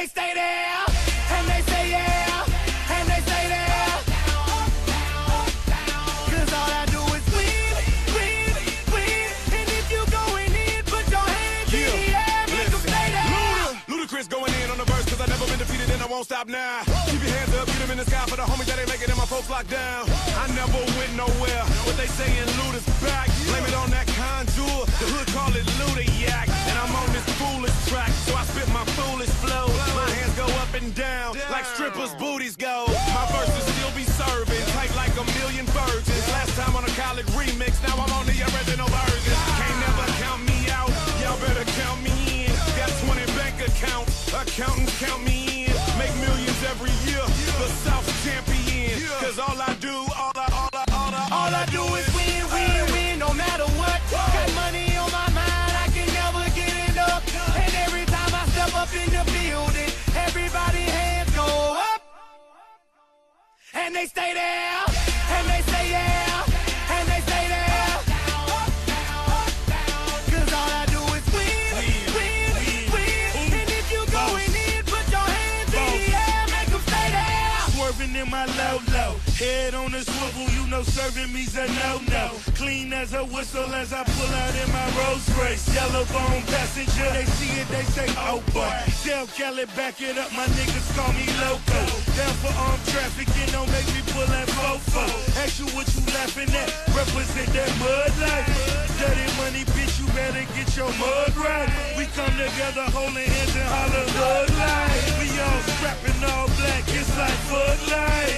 they stay there, and they stay yeah, and they stay there. Cause all I do is win, win, win. And if you going in, put your hands in the air, make them stay there. Ludacris going in on the verse, cause I never been defeated and I won't stop now. Keep your hands up, get them in the sky for the homies that ain't make it and my folks locked down. I never went nowhere, what they saying Lud is back. Blame it on that contour, the hood call it Ludayak. And I'm on this foolish track, so I spit my foolish flow. My hands go up and down, like strippers' booties go. My verses still be serving, tight like a million virgins. Last time on a college remix, now I'm on the original version. Can't never count me out, y'all better count me in. Got 20 bank accounts, accountants count me in. Make millions every year, the South champion. Cause all I do, all I do is win, win, win, no matter what. Got money on my mind, I can never get enough. And every time I step up in the building, everybody hands go up. And they stay there, and they stay yeah, and they stay there. Cause all I do is win, win, win. And if you going in, put your hands in the air, make them stay there. Swerving in my low-low, head on the swivel, you know serving me's a no-no. Clean as a whistle as I pull out in my Rolls Royce. Yellow bone passenger, they see it, they say, oh boy. Tell Kelly, back it up, my niggas call me loco. Down for armed trafficking, don't make me pull that fofo. Ask you what you laughing at, represent that mud life. Dirty money, bitch, you better get your mud right. We come together, holding hands and holler, mud life. We all strapping all black, it's like mud life.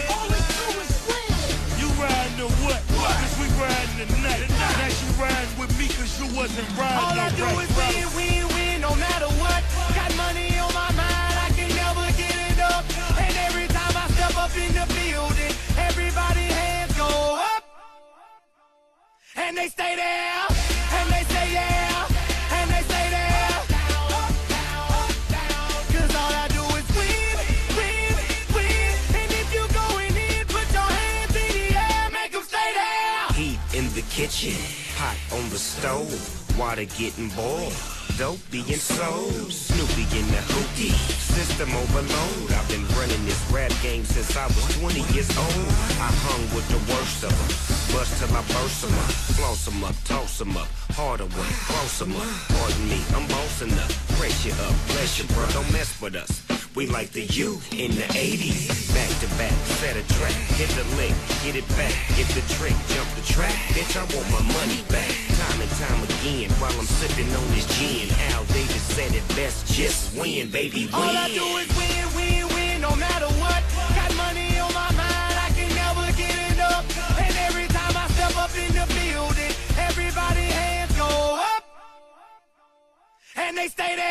All I do is win, win, win, no matter what. Got money on my mind, I can never get it up. And every time I step up in the building, everybody's hands go up. And they stay there, and they say yeah, and they stay there. Cause all I do is win, win, win. And if you going in, put your hands in the air, make them stay there. Heat in the kitchen, hot on the stove, water getting boiled, dope being sold, Snoopy in the hookie, system overload. I've been running this rap game since I was 20 years old. I hung with the worst of them, bust till I burst them up, floss them up, toss them up, harder one, cross them up. Pardon me, I'm bossing up, pressure up, bless you, bro, don't mess with us. We like the U in the 80s, back to back, set a track, hit the lick, get it back, get the trick, jump the track, bitch, I want my money back, time and time again, while I'm sipping on this gin. Al Davis said it best, just win, baby, win. All I do is win, win, win, no matter what, got money on my mind, I can never get it up, and every time I step up in the building, everybody hands go up, and they stay there.